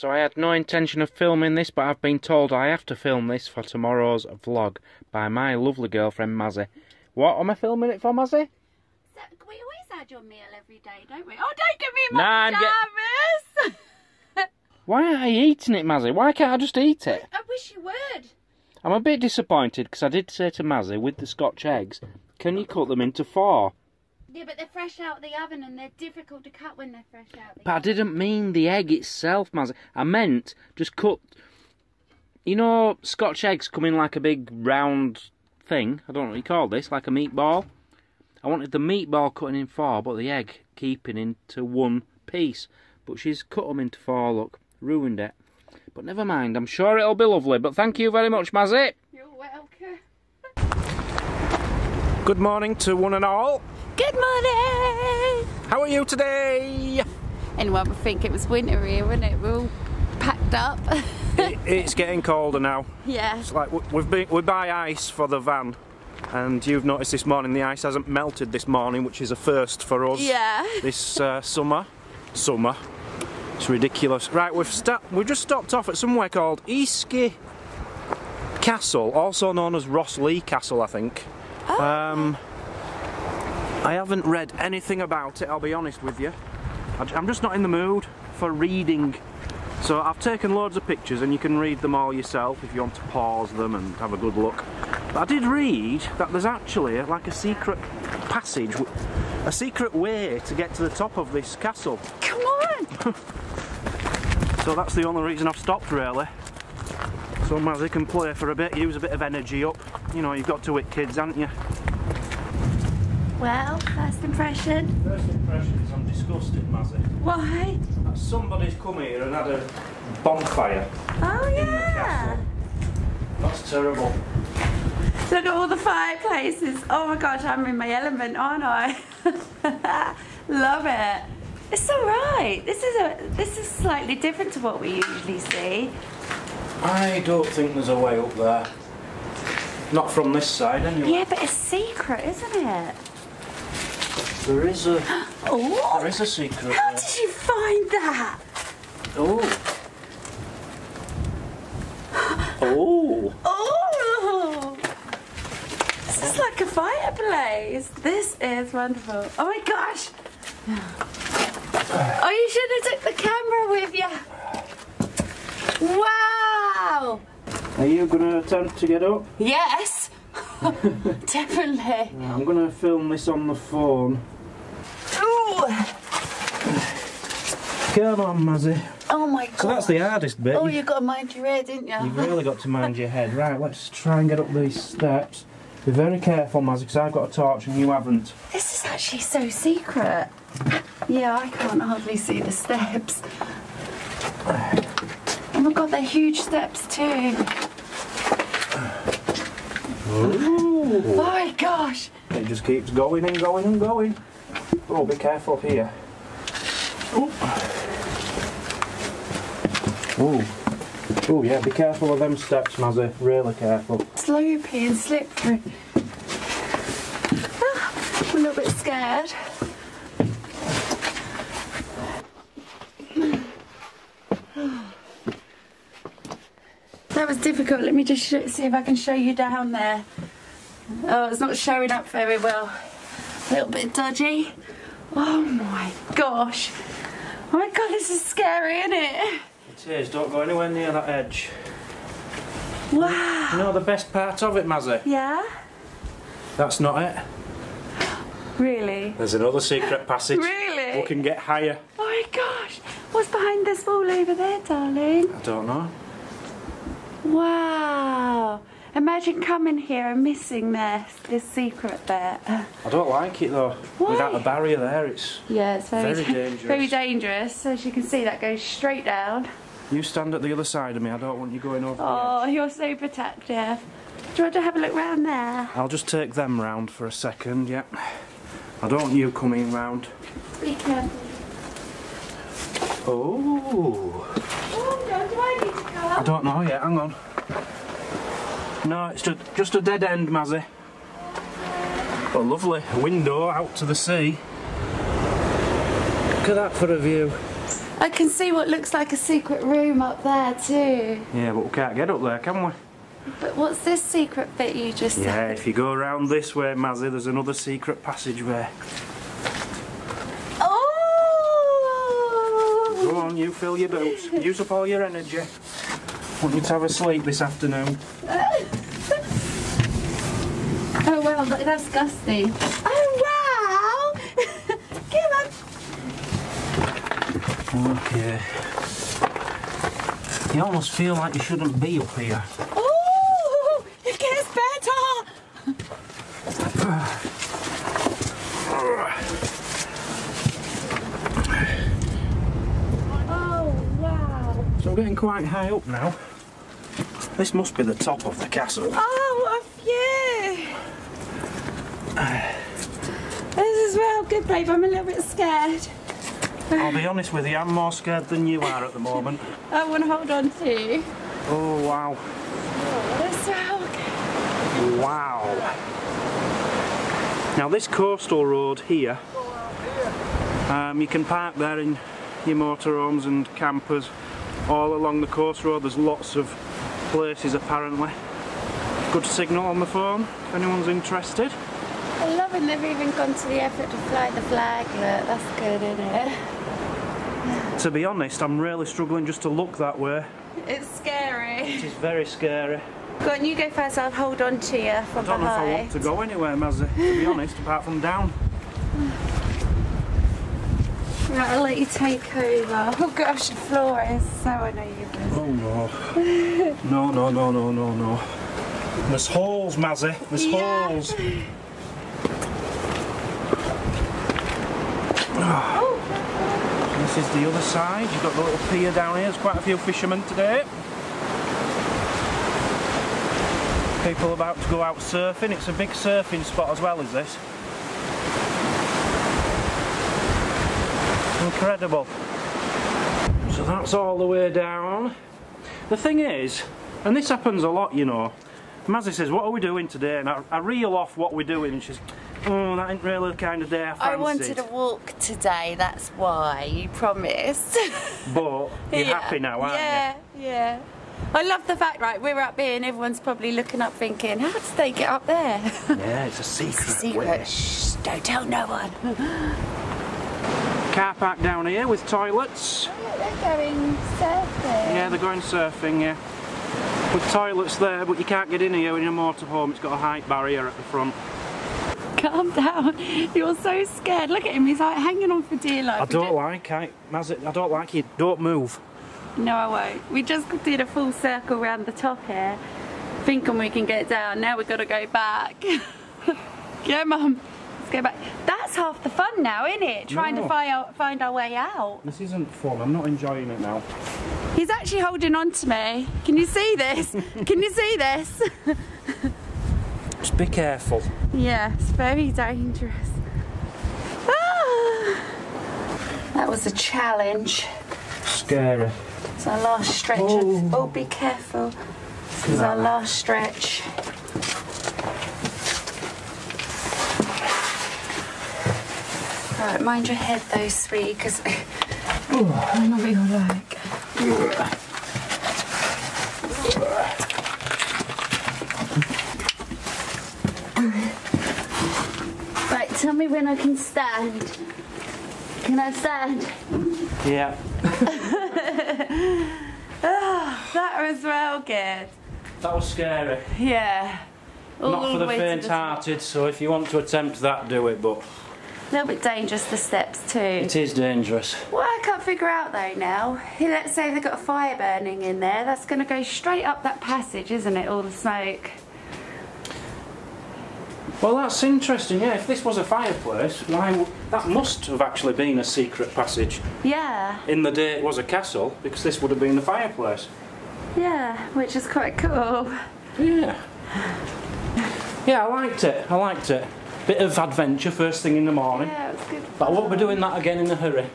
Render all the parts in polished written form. So I had no intention of filming this, but I've been told I have to film this for tomorrow's vlog by my lovely girlfriend Mazzy. What am I filming it for, Mazzy? We always had your meal every day, don't we? Oh, don't give me my pajamas! Why aren't I eating it, Mazzy? Why can't I just eat it? I wish you would. I'm a bit disappointed because I did say to Mazzy with the Scotch eggs, can you cut them into four? Yeah, but they're fresh out of the oven and they're difficult to cut when they're fresh out the oven. But I didn't mean the egg itself, Mazzy. I meant just cut... You know, Scotch eggs come in like a big round thing. I don't know what you call this, like a meatball. I wanted the meatball cutting in four, but the egg keeping into one piece. But she's cut them into four, look. Ruined it. But never mind, I'm sure it'll be lovely. But thank you very much, Mazzy. You're welcome. Good morning to one and all. Good morning! How are you today? Anyone would think it was winter here, wouldn't it? We're all packed up. It's getting colder now. Yeah. It's like we buy ice for the van, and you've noticed this morning the ice hasn't melted this morning, which is a first for us. Yeah. This summer. It's ridiculous. Right, we've just stopped off at somewhere called Easkey Castle, also known as Rosslee Castle, I think. Oh. I haven't read anything about it, I'll be honest with you. I'm just not in the mood for reading. So I've taken loads of pictures and you can read them all yourself if you want to pause them and have a good look. But I did read that there's actually like a secret passage, a secret way to get to the top of this castle. Come on! So that's the only reason I've stopped really. So Mazzy can play for a bit, use a bit of energy up. You know, you've got to with kids, haven't you? Well, first impression? First impression is I'm disgusted, Mazzy. Why? That somebody's come here and had a bonfire. Oh, in yeah. The castle. That's terrible. Look at all the fireplaces. Oh my gosh, I'm in my element, aren't I? Love it. It's all right. This is slightly different to what we usually see. I don't think there's a way up there. Not from this side, anyway. Yeah, but it's secret, isn't it? There is a secret. How did you find that? Oh. Oh. Oh. This is like a fireplace. This is wonderful. Oh my gosh. Oh, you should have took the camera with you. Wow. Are you going to attempt to get up? Yes. Definitely. Yeah, I'm going to film this on the phone. Ooh. Come on, Mazzy. Oh my god. So that's the hardest bit. Oh, you've got to mind your head, didn't you? You've really got to mind your head. Right, let's try and get up these steps. Be very careful, Mazzy, because I've got a torch and you haven't. This is actually so secret. Yeah, I can't hardly see the steps. Oh my god, they're huge steps too. Ooh. Oh my gosh! It just keeps going and going and going. Oh, be careful up here. Oh, yeah, be careful of them steps, Mazzy. Really careful. Slopey and slippery. Ah, I'm a little bit scared. That was difficult. Let me just see if I can show you down there. Oh, it's not showing up very well. A little bit dodgy. Oh my gosh. Oh my god, this is scary, isn't it? It is. Don't go anywhere near that edge. Wow. You know the best part of it, Mazzy? Yeah? That's not it. Really? There's another secret passage. Really? We can get higher. Oh my gosh. What's behind this wall over there, darling? I don't know. Wow! Imagine coming here and missing this secret bit. I don't like it though. Why? Without a barrier there, it's very dangerous. Very dangerous. As you can see, that goes straight down. You stand at the other side of me. I don't want you going over. Oh, you're so protective. Do you want to have a look round there? I'll just take them round for a second. Yep. Yeah. I don't want you coming round. Be careful. Oh. I don't know yet, hang on. No, it's just a dead end, Mazzy. Oh, lovely. Window out to the sea. Look at that for a view. I can see what looks like a secret room up there too. Yeah, but we can't get up there, can we? But what's this secret bit you just said? Yeah, if you go around this way, Mazzy, there's another secret passageway. Oh! Go on, you fill your boots. Use up all your energy. Want you to have a sleep this afternoon. Oh wow, that's disgusting. Oh wow! Come on! Okay. You almost feel like you shouldn't be up here. Oh! It gets better! Oh wow! So I'm getting quite high up now. This must be the top of the castle. Oh, what a view! This is well good, babe. I'm a little bit scared. I'll be honest with you, I'm more scared than you are at the moment. I want to hold on to you. Oh, wow. Oh, that's so... Wow. Now, this coastal road here, you can park there in your motorhomes and campers. All along the coast road, there's lots of places, apparently. Good signal on the phone, if anyone's interested. I love it, they've even gone to the effort to fly the flag. Look, that's good, isn't it? To be honest, I'm really struggling just to look that way. It's scary. It is very scary. Go on, you go first, I'll hold on to you from behind. I don't know if I want to go anywhere, Mazzy, to be honest, apart from down. Right, I'll let you take over. Oh gosh, the floor is so uneven. Oh no. No, no, no, no, no, no. There's holes, Mazzy, there's holes. Oh. This is the other side. You've got the little pier down here. There's quite a few fishermen today. People about to go out surfing. It's a big surfing spot as well, is this? Incredible. So that's all the way down. The thing is, and this happens a lot, you know, Mazzy says, what are we doing today? And I reel off what we're doing and she's... Oh, that ain't really the kind of day I fancied. I wanted a walk today, that's why, you promised. But you're happy now, aren't you? Yeah. I love the fact, right, we're up here and everyone's probably looking up thinking, how did they get up there? Yeah, it's a secret. It's a secret. Shh, don't tell no one. Car park down here with toilets. Oh, look, they're going surfing. Yeah, they're going surfing, yeah. With toilets there, but you can't get in here in a motorhome. It's got a height barrier at the front. Calm down, you're so scared. Look at him, he's like hanging on for dear life. I don't like you, don't move. No, I won't. We just did a full circle round the top here, thinking we can get down. Now we've got to go back. Yeah, Mum, let's go back. That's half the fun now, isn't it? Trying to find our way out. This isn't fun, I'm not enjoying it now. He's actually holding on to me. Can you see this? Can you see this? Just be careful. Yeah, it's very dangerous. Ah! That was a challenge. Scary. It's our last stretch. Oh, oh be careful. This is our last stretch. Alright, mind your head, those three, because I know what you're like. Tell me when I can stand. Can I stand? Yeah. Oh, that was well good. That was scary. Yeah. Not for the faint-hearted, so if you want to attempt that, do it, but... A little bit dangerous, the steps, too. It is dangerous. What I can't figure out, though, now, let's say they've got a fire burning in there, that's going to go straight up that passage, isn't it, all the smoke? Well, that's interesting, yeah. If this was a fireplace, why that must have actually been a secret passage. Yeah. In the day it was a castle, because this would have been the fireplace. Yeah, which is quite cool. Yeah. Yeah, I liked it. I liked it. Bit of adventure first thing in the morning. Yeah, it was good. But I won't be doing that again in a hurry.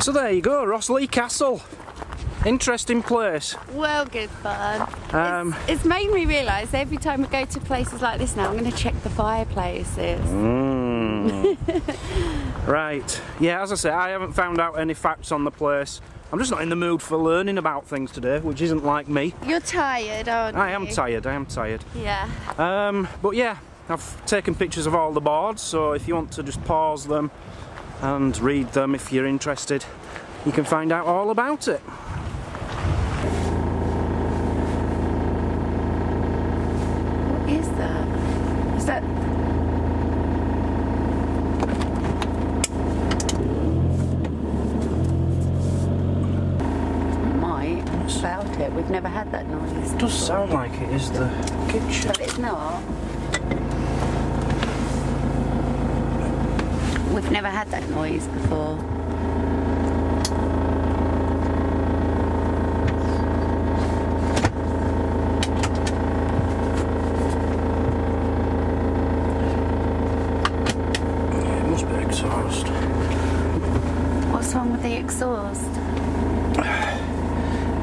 So there you go, Rosslee Castle. Interesting place. Well, good fun. It's made me realise every time I go to places like this now, I'm going to check the fireplaces. Right. Yeah, as I say, I haven't found out any facts on the place. I'm just not in the mood for learning about things today, which isn't like me. You're tired, aren't you? I am tired, I am tired. Yeah. But yeah, I've taken pictures of all the boards, so if you want to just pause them and read them if you're interested, you can find out all about it. What is that? Is that... Might about it. We've never had that noise. It does sound like it is the kitchen. But it's not. We've never had that noise before. It must be exhaust. What's wrong with the exhaust?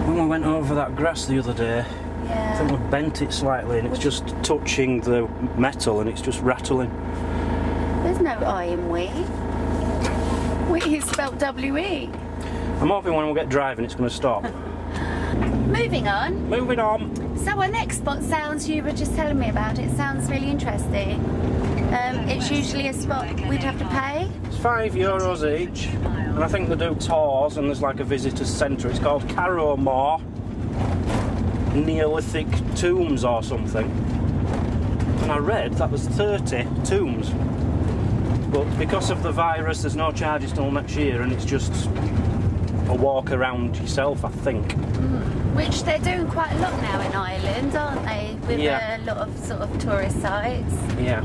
When we went over that grass the other day, I think we bent it slightly and it's just touching the metal and it's just rattling. There's no I in we. We is spelled W-E. I'm hoping when we get driving it's going to stop. Moving on. Moving on. So our next spot sounds, you were just telling me about it, sounds really interesting. It's usually a spot we'd have to pay. It's €5 each, and I think they do tours and there's like a visitor's centre. It's called Carrowmore Neolithic Tombs or something. And I read that there's 30 tombs. But because of the virus, there's no charges till next year, and it's just a walk around yourself, I think. Which they're doing quite a lot now in Ireland, aren't they? With a lot of sort of tourist sites. Yeah.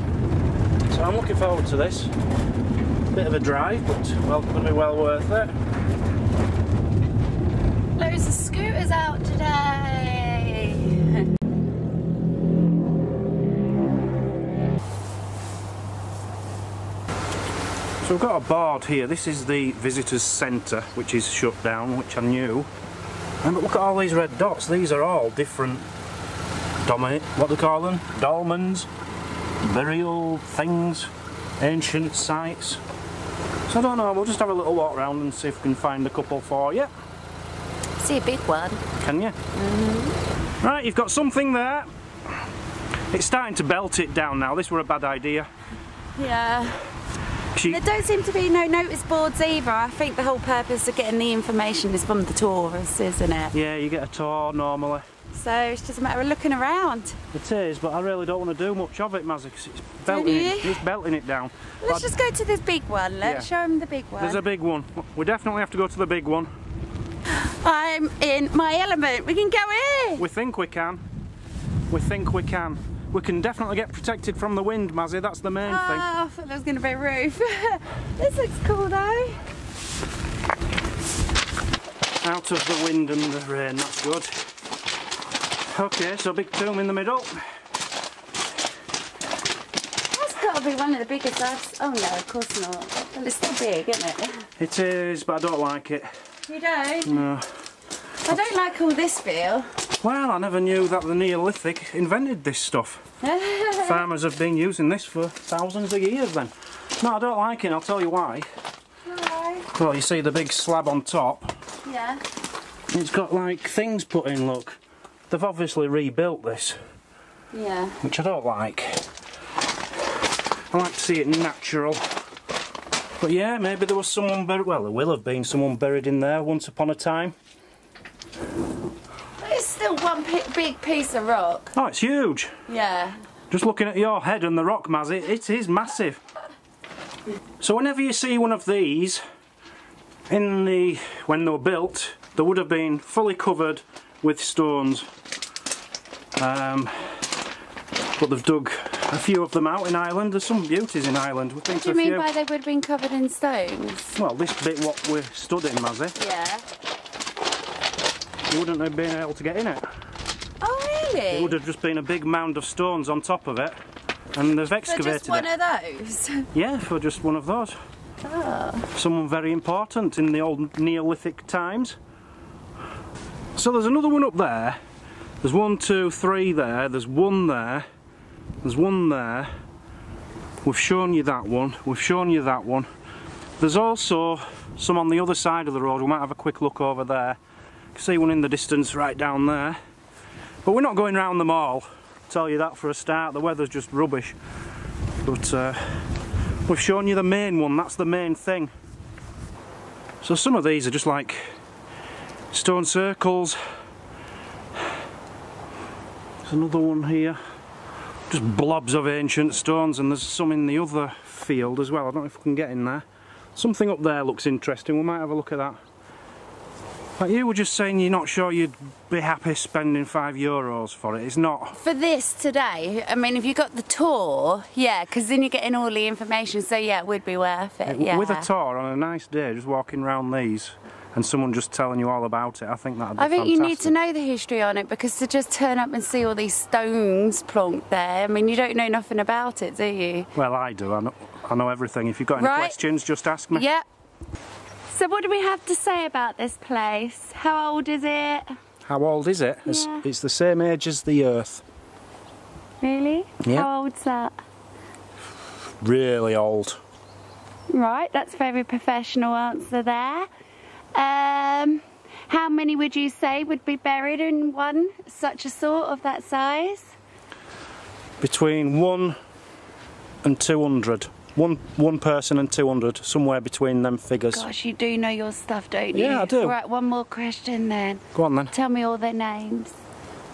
So I'm looking forward to this. Bit of a drive, but well, it'll be well worth it. Loads of scooters out today. So we've got a board here, this is the visitors centre, which is shut down, which I knew. But look at all these red dots, these are all different what do they call them? Dolmens, burial things, ancient sites. So I don't know, we'll just have a little walk around and see if we can find a couple for you. See a big one. Can you? Mm-hmm. Right, you've got something there. It's starting to belt it down now, this were a bad idea. Yeah. There don't seem to be no notice boards either. I think the whole purpose of getting the information is from the tourists, isn't it? Yeah, you get a tour normally. So it's just a matter of looking around. It is, but I really don't want to do much of it, Mazzy, because it's belting it down. Let's just go to this big one. Let's show them the big one. There's a big one. We definitely have to go to the big one. I'm in my element. We can go here. We think we can. We think we can. We can definitely get protected from the wind, Mazzy, that's the main thing. Oh, I thought there was going to be a roof. This looks cool though. Out of the wind and the rain, that's good. Okay, so big tomb in the middle. That's got to be one of the biggest I've... Oh no, of course not. Well, it's still big, isn't it? It is, but I don't like it. You don't? No. I don't like all this feel. Well, I never knew that the Neolithic invented this stuff. Farmers have been using this for thousands of years then. No, I don't like it, I'll tell you why. Why? Well, you see the big slab on top? Yeah. It's got like things put in, look. They've obviously rebuilt this. Yeah. Which I don't like. I like to see it natural. But yeah, maybe there was someone buried, well there will have been someone buried in there once upon a time. It's still one big piece of rock. Oh, it's huge. Yeah. Just looking at your head and the rock, Mazzy, it is massive. So whenever you see one of these, when they were built, they would have been fully covered with stones. But they've dug a few of them out in Ireland. There's some beauties in Ireland. What do you mean by they would have been covered in stones? Well, this bit what we're studying, Mazzy. Yeah. You wouldn't have been able to get in it. Oh really? It would have just been a big mound of stones on top of it, and they've excavated it. For just one of those? Yeah, for just one of those. Oh. Someone very important in the old Neolithic times. So there's another one up there. There's one, two, three there. There's one there. There's one there. We've shown you that one. We've shown you that one. There's also some on the other side of the road. We might have a quick look over there. You can see one in the distance right down there. But we're not going round them all. I'll tell you that for a start. The weather's just rubbish. But we've shown you the main one. That's the main thing. So some of these are just like stone circles. There's another one here. Just blobs of ancient stones, and there's some in the other field as well. I don't know if we can get in there. Something up there looks interesting. We might have a look at that. Like you were just saying, you're not sure you'd be happy spending €5 for it. It's not for this today. I mean, if you got the tour, yeah, because then you're getting all the information. So yeah, it would be worth it. Yeah. With a tour on a nice day, just walking around these, and someone just telling you all about it, I think that'd be fantastic. I think you need to know the history on it, because to just turn up and see all these stones plonked there, I mean, you don't know nothing about it, do you? Well, I do. I know everything. If you've got any questions, just ask me. Yep. So what do we have to say about this place? How old is it? How old is it? Yeah. It's the same age as the Earth. Really? Yeah. How old's that? Really old. Right, that's a very professional answer there. How many would you say would be buried in one such a sort of that size? Between 1 and 200. One person and 200, somewhere between them figures. Gosh, you do know your stuff, don't you? Yeah, I do. Right, one more question then. Go on then. Tell me all their names.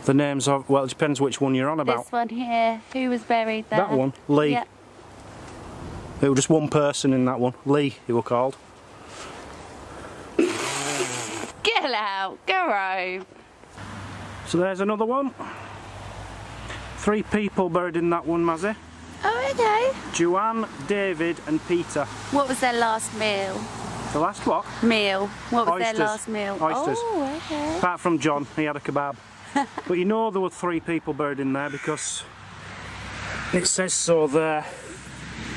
The names of, well, it depends which one you're on about. This one here, who was buried there? That one, Lee. Yep. It was just one person in that one, Lee, he was called. Get out, go home. So there's another one. 3 people buried in that one, Mazzy. Oh, okay. Joanne, David and Peter. What was their last meal? The last what? Meal. What was their last meal? Oysters. Oh, okay. Apart from John, he had a kebab. But you know there were 3 people buried in there because it says so there.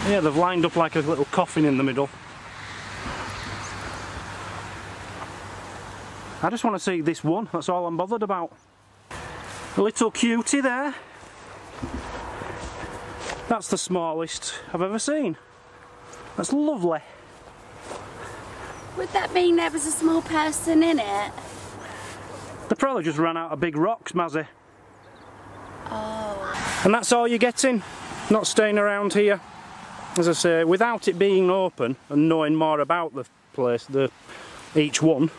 Yeah, they've lined up like a little coffin in the middle. I just want to see this one, that's all I'm bothered about. A little cutie there. That's the smallest I've ever seen. That's lovely. Would that mean there was a small person in it? They probably just ran out of big rocks, Mazzy. Oh. And that's all you're getting. Not staying around here. As I say, without it being open and knowing more about the place, each one,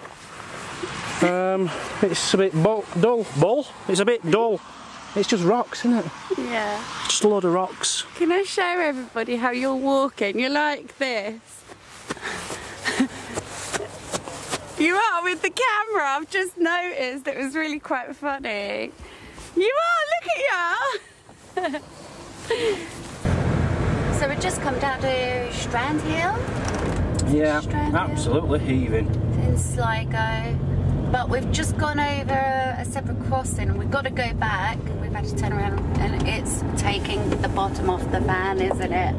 it's a bit dull. It's a bit dull. It's just rocks, isn't it? Yeah. Just a load of rocks. Can I show everybody how you're walking? You're like this. You are with the camera. I've just noticed. It was really quite funny. You are. Look at you. So we've just come down to Strandhill. Yeah, Strandhill? Absolutely heaving. In Sligo. But we've just gone over a separate crossing and we've got to go back. We've had to turn around and it's taking the bottom off the van, isn't it?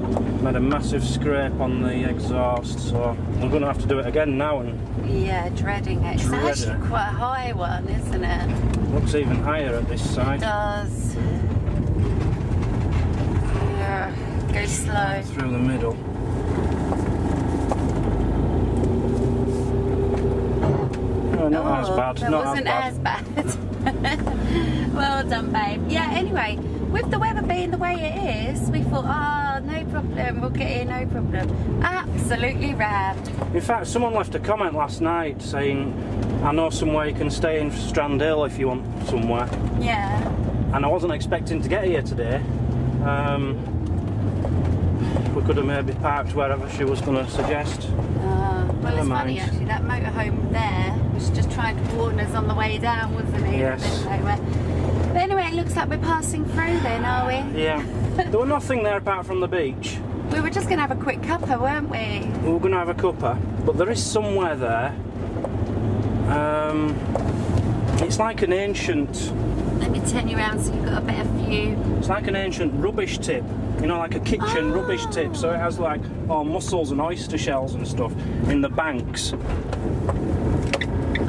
Made a massive scrape on the exhaust, so we're going to have to do it again now. And yeah, dreading it. It's actually quite a high one, isn't it? Looks even higher at this side. It does. Yeah, go slow. Right through the middle. Not as bad. That wasn't as bad. Well done, babe. Yeah, anyway, with the weather being the way it is, we thought, ah, no problem, we'll get here, no problem. Absolutely rammed. In fact, someone left a comment last night saying, I know somewhere you can stay in Strandhill if you want somewhere. Yeah. And I wasn't expecting to get here today. We could have maybe parked wherever she was going to suggest. Well, it's funny actually, that motorhome there was just trying to warn us on the way down, wasn't it? Yes. But anyway, it looks like we're passing through then, are we? Yeah. There was nothing there apart from the beach. We were just going to have a quick cuppa, weren't we? We were going to have a cuppa, but there is somewhere there. It's like an ancient... Let me turn you around so you've got a better view. It's like an ancient rubbish tip, you know, like a kitchen rubbish tip. So it has like all mussels and oyster shells and stuff in the banks.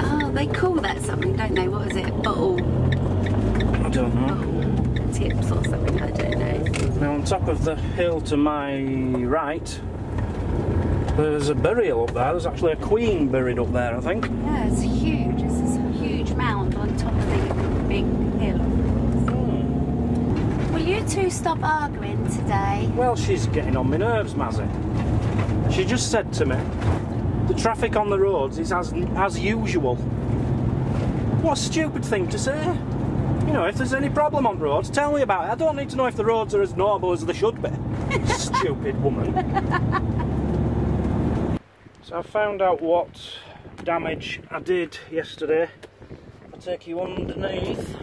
Oh, Well, they call that something, don't they? What is it? Bottle? I don't know. Bottle tips or something, I don't know. Now, on top of the hill to my right, there's a burial up there. There's actually a queen buried up there, I think. Yeah, it's huge. It's this huge mound on top of the big hill. Will you two stop arguing today? Well, she's getting on my nerves, Mazzy. She just said to me, the traffic on the roads is as usual. What a stupid thing to say. You know, if there's any problem on roads, tell me about it. I don't need to know if the roads are as normal as they should be. Stupid woman. So I found out what damage I did yesterday. I'll take you underneath.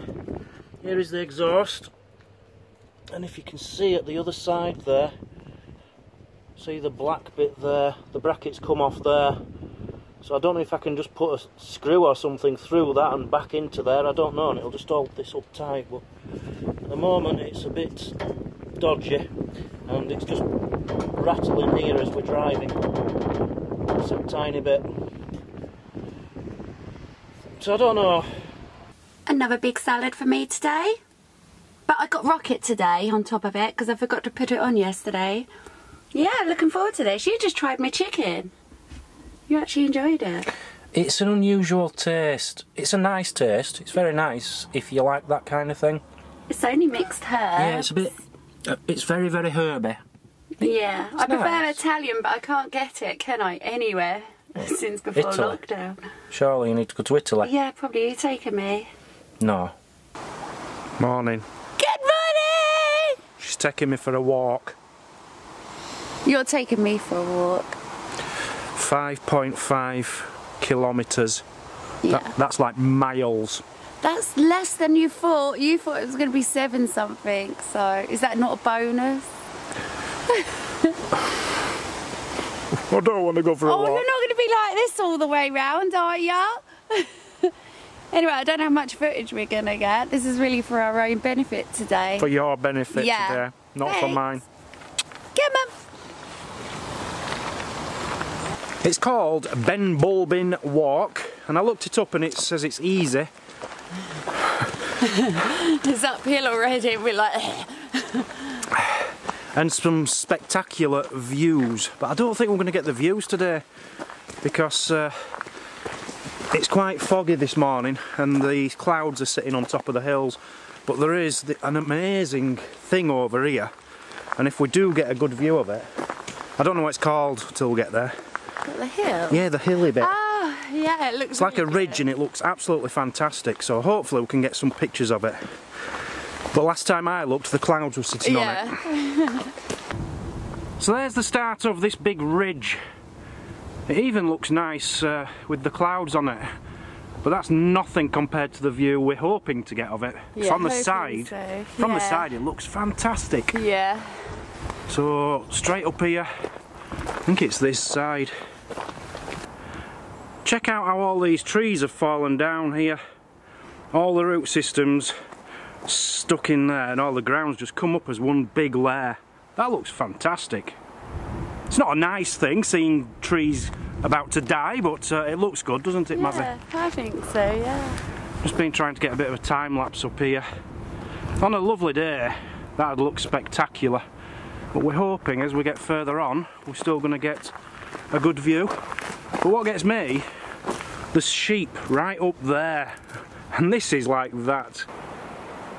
Here is the exhaust. And if you can see at the other side there, see the black bit there, the brackets come off there, so I don't know if I can just put a screw or something through that and back into there, I don't know, and it'll just hold this up tight, but at the moment it's a bit dodgy and it's just rattling here as we're driving, just a tiny bit, so I don't know. Another big salad for me today, but I got rocket today on top of it because I forgot to put it on yesterday. Yeah, looking forward to this. You just tried my chicken. You actually enjoyed it. It's an unusual taste. It's a nice taste. It's very nice if you like that kind of thing. It's only mixed herbs. Yeah, it's a bit... it's very, very herby. Yeah, I prefer Italian, but I can't get it, can I, anywhere since before lockdown. Surely you need to go to Italy. Yeah, probably. Are you taking me? No. Morning. Good morning! She's taking me for a walk. You're taking me for a walk. 5.5 kilometres. Yeah. That's like miles. That's less than you thought. You thought it was going to be 7 something, so is that not a bonus? I don't want to go for a walk. Oh, you're not going to be like this all the way round, are you? Anyway, I don't know how much footage we're going to get. This is really for our own benefit today. For your benefit today, not for mine. Come on. It's called Benbulbin Walk, and I looked it up and it says it's easy. It's uphill already, we're like... And some spectacular views, but I don't think we're going to get the views today because it's quite foggy this morning and the clouds are sitting on top of the hills, but there is an amazing thing over here, and if we do get a good view of it, I don't know what it's called till we get there. The hill? Yeah, the hilly bit. Oh, yeah, it looks it's really like a ridge good. And it looks absolutely fantastic, so hopefully we can get some pictures of it. But last time I looked, the clouds were sitting on it. So there's the start of this big ridge. It even looks nice with the clouds on it, but that's nothing compared to the view we're hoping to get of it. Yeah, from the side, so. From the side it looks fantastic. Yeah. So straight up here, I think it's this side. Check out how all these trees have fallen down here. All the root systems stuck in there and all the ground's just come up as one big layer. That looks fantastic. It's not a nice thing seeing trees about to die, but it looks good, doesn't it, Mazzy? Yeah, I think so, yeah. Just been trying to get a bit of a time lapse up here. On a lovely day, that'd look spectacular. But we're hoping as we get further on, we're still going to get a good view. But what gets me, there's sheep right up there. And this is like that.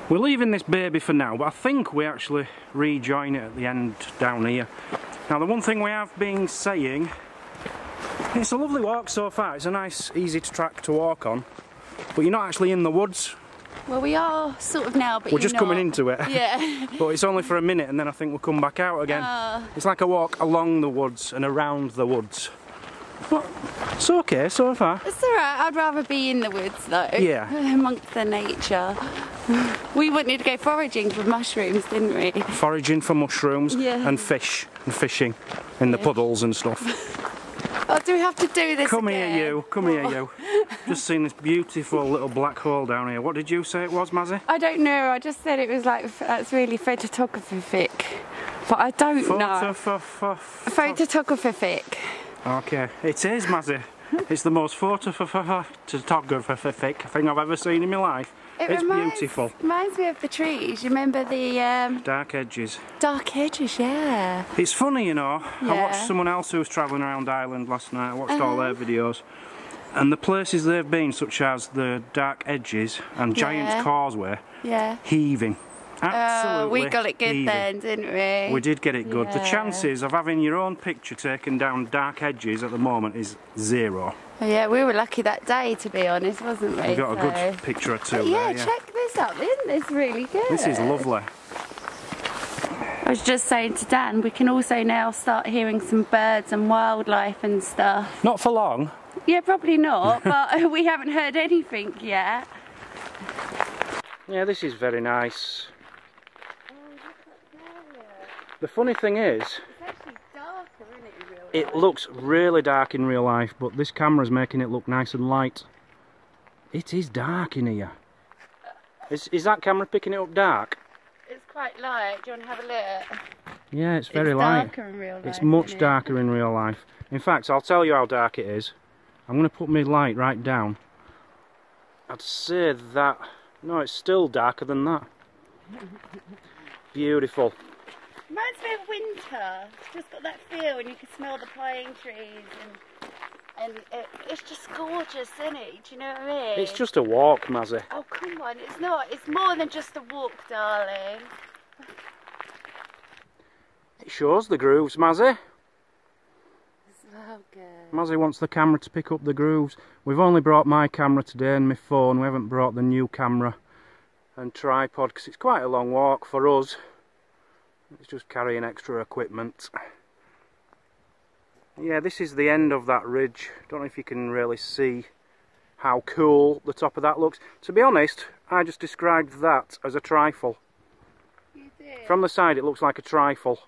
We're leaving this baby for now, but I think we actually rejoin it at the end down here. Now the one thing we have been saying, it's a lovely walk so far. It's a nice, easy track to walk on. But you're not actually in the woods. Well, we are sort of now, but we're just coming into it. Yeah. But it's only for a minute, and then I think we'll come back out again. It's like a walk along the woods and around the woods. But it's okay so far. It's all right. I'd rather be in the woods though. Yeah. Amongst the nature. We wanted to go foraging for mushrooms, didn't we? Foraging for mushrooms and fish and fishing in the puddles and stuff. Oh, do we have to do this again? Here you, come here you. Just seen this beautiful little black hole down here. What did you say it was, Mazzy? I don't know, I just said it was like, that's really photographic. But I don't know. Photographic. Okay, it is, Mazzy. It's the most photographic thing I've ever seen in my life. It's beautiful. Reminds me of the trees. You remember the Dark Hedges? Dark Hedges, yeah. It's funny, you know. Yeah. I watched someone else who was travelling around Ireland last night. I watched all their videos. And the places they've been, such as the Dark Hedges and Giant's Causeway, heaving. Absolutely. Oh, we got it good then, didn't we? We did get it good. Yeah. The chances of having your own picture taken down Dark Hedges at the moment is zero. Yeah, we were lucky that day, to be honest, wasn't we? We got a good picture or two there, yeah. Check this up, isn't this really good? This is lovely. I was just saying to Dan, we can also now start hearing some birds and wildlife and stuff. Not for long. Yeah, probably not, but we haven't heard anything yet. Yeah, this is very nice. Oh, look up there. The funny thing is, it's actually darker, isn't it, in real life? It looks really dark in real life, but this camera's making it look nice and light. It is dark in here. Is that camera picking it up dark? It's quite light. Do you want to have a look? Yeah, it's very light. It's darker in real life. It's much darker in real life. In fact, I'll tell you how dark it is. I'm going to put my light right down. I'd say that... No, it's still darker than that. Beautiful. Reminds me of winter. It's just got that feel, and you can smell the pine trees, and it's just gorgeous, isn't it? Do you know what I mean? It's just a walk, Mazzy. Oh, come on, it's not. It's more than just a walk, darling. It shows the grooves, Mazzy. Oh, Mazzy wants the camera to pick up the grooves. We've only brought my camera today and my phone. We haven't brought the new camera and tripod because it's quite a long walk for us. It's just carrying extra equipment. Yeah, this is the end of that ridge. Don't know if you can really see how cool the top of that looks. To be honest, I just described that as a trifle. You did. From the side it looks like a trifle.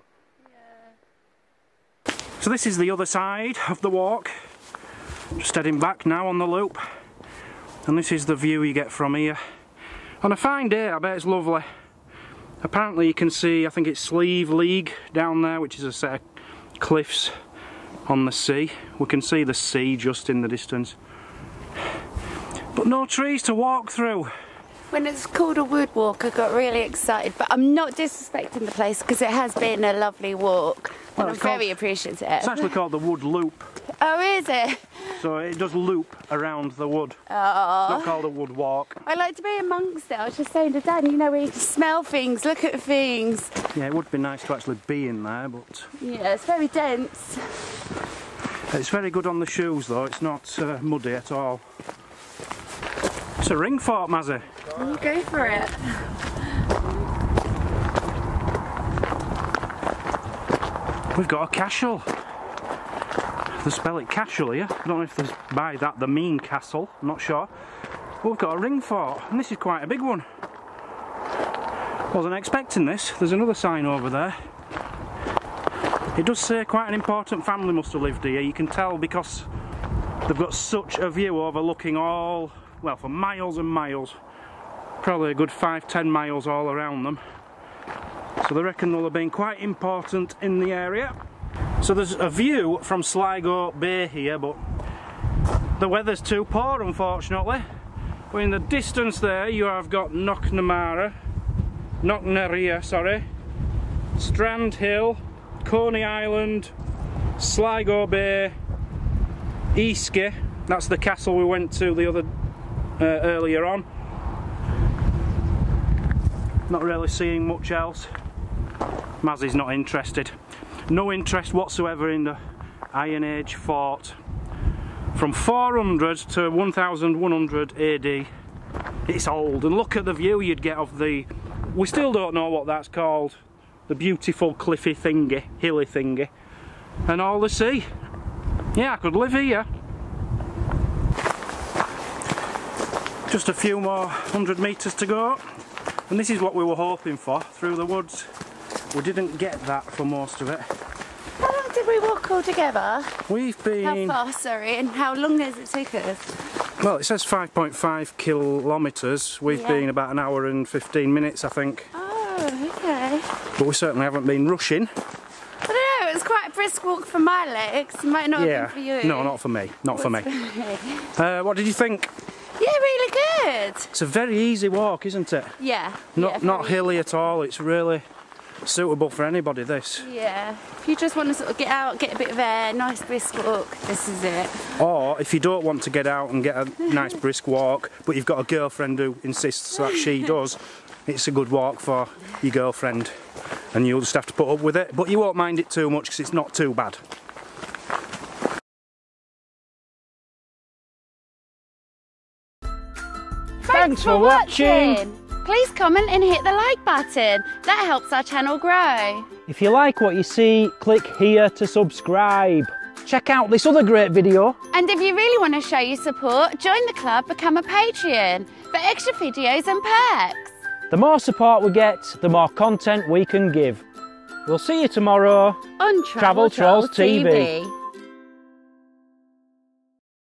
So this is the other side of the walk, just heading back now on the loop, and this is the view you get from here. On a fine day, I bet it's lovely. Apparently you can see, I think it's Sleeve League down there, which is a set of cliffs on the sea. We can see the sea just in the distance, but no trees to walk through. When it's called a wood walk, I got really excited, but I'm not disrespecting the place because it has been a lovely walk. Well, and I'm very appreciative. It's actually called the wood loop. Oh, is it? So it does loop around the wood. Oh. It's not called a wood walk. I like to be amongst it. I was just saying to Dan, you know, where you can smell things, look at things. Yeah, it would be nice to actually be in there, but... Yeah, it's very dense. It's very good on the shoes, though. It's not muddy at all. It's a ring fort, Mazzy. You go for it. We've got a castle. They spell it castle here. I don't know if there's by that the mean castle, I'm not sure. But we've got a ring fort, and this is quite a big one. Wasn't expecting this. There's another sign over there. It does say quite an important family must have lived here. You can tell because they've got such a view overlooking all, well, for miles and miles. Probably a good 5–10 miles all around them. So they reckon they'll have been quite important in the area. So there's a view from Sligo Bay here, but the weather's too poor, unfortunately. But in the distance there you have got Knocknarea, Strandhill, Coney Island, Sligo Bay, Easkey. That's the castle we went to the other earlier on. Not really seeing much else. Mazzy's not interested. No interest whatsoever in the Iron Age fort. From 400 to 1100 AD. It's old, and look at the view you'd get of the... We still don't know what that's called. The beautiful cliffy thingy, hilly thingy. And all the sea. Yeah, I could live here. Just a few more 100 metres to go. And this is what we were hoping for, through the woods. We didn't get that for most of it. How long did we walk all together? We've been... How far, sorry, and how long does it take us? Well, it says 5.5 kilometres. We've been about an hour and 15 minutes, I think. Oh, okay. But we certainly haven't been rushing. I don't know, it was quite that brisk walk for my legs. It might not have been for you. No, not for me. Not for me. What did you think? Yeah, really good. It's a very easy walk, isn't it? Yeah. Not hilly at all. It's really suitable for anybody, this. Yeah. If you just want to sort of get out, get a bit of air, nice brisk walk, this is it. Or if you don't want to get out and get a nice brisk walk, but you've got a girlfriend who insists that she does, it's a good walk for your girlfriend, and you'll just have to put up with it. But you won't mind it too much because it's not too bad. Thanks for watching! Please comment and hit the like button. That helps our channel grow. If you like what you see, click here to subscribe. Check out this other great video. And if you really want to show your support, join the club, become a Patreon for extra videos and perks. The more support we get, the more content we can give. We'll see you tomorrow on Travel Trolls TV.